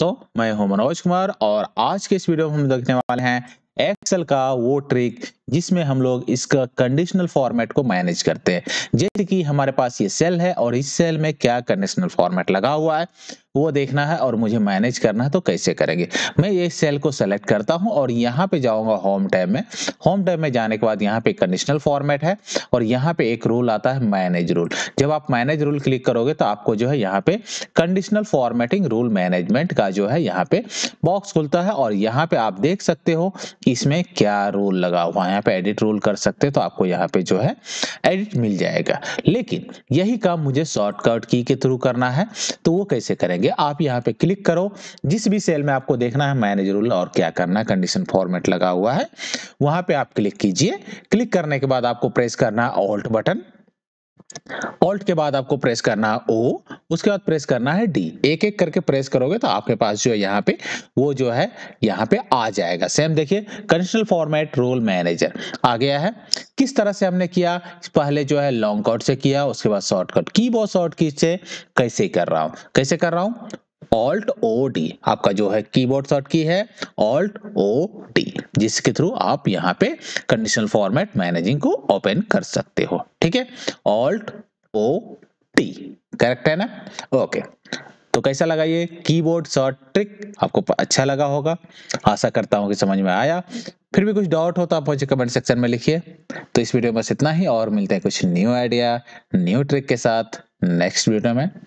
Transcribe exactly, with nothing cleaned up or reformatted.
तो मैं हूं मनोज कुमार और आज के इस वीडियो में हम देखने वाले हैं एक्सेल का वो ट्रिक जिसमें हम लोग इसका कंडीशनल फॉर्मेट को मैनेज करते हैं। जैसे कि हमारे पास ये सेल है और इस सेल में क्या कंडीशनल फॉर्मेट लगा हुआ है वो देखना है और मुझे मैनेज करना है, तो कैसे करेंगे। मैं ये सेल को सेलेक्ट करता हूं और यहाँ पे जाऊंगा होम टैब में। होम टैब में जाने के बाद यहाँ पे कंडीशनल फॉर्मेट है और यहाँ पे एक रूल आता है मैनेज रूल। जब आप मैनेज रूल क्लिक करोगे तो आपको जो है यहाँ पे कंडीशनल फॉर्मेटिंग रूल मैनेजमेंट का जो है यहाँ पे बॉक्स खुलता है और यहाँ पे आप देख सकते हो इसमें क्या रूल लगा हुआ है। यहाँ पे एडिट रूल कर सकते हो तो आपको यहाँ पे जो है एडिट मिल जाएगा। लेकिन यही काम मुझे शॉर्टकट की के थ्रू करना है, तो वो कैसे करेंगे। आप यहाँ पे क्लिक करो, जिस भी सेल में आपको देखना है मैनेज रूल और क्या करना है कंडीशन फॉर्मेट लगा हुआ है वहां पे आप क्लिक कीजिए। क्लिक करने के बाद आपको प्रेस करना है ऑल्ट बटन। ऑल्ट के बाद आपको प्रेस करना है ओ, उसके बाद प्रेस करना है डी। एक एक करके प्रेस करोगे तो आपके पास जो है यहाँ पे वो जो है यहाँ पे आ जाएगा। सेम देखिए कंडीशनल फॉर्मेट रूल मैनेजर आ गया है। किस तरह से हमने किया, पहले जो है लॉन्ग कट से किया, उसके बाद शॉर्टकट कीबोर्ड शॉर्टकट से कैसे कर रहा हूँ कैसे कर रहा हूँ ऑल्ट ओ डी आपका जो है कीबोर्ड शॉर्ट की है ऑल्ट ओ डी, जिसके थ्रू आप यहाँ पे कंडीशनल फॉर्मेट मैनेजिंग को ओपन कर सकते हो। ठीक है, ऑल्ट ओ डी करेक्ट है ना। ओके, तो कैसा लगा ये कीबोर्ड शॉर्ट ट्रिक, आपको अच्छा लगा होगा। आशा करता हूँ कि समझ में आया। फिर भी कुछ डाउट हो तो आप मुझे कमेंट सेक्शन में लिखिए। तो इस वीडियो में बस इतना ही और मिलते हैं कुछ न्यू आइडिया न्यू ट्रिक के साथ नेक्स्ट वीडियो में।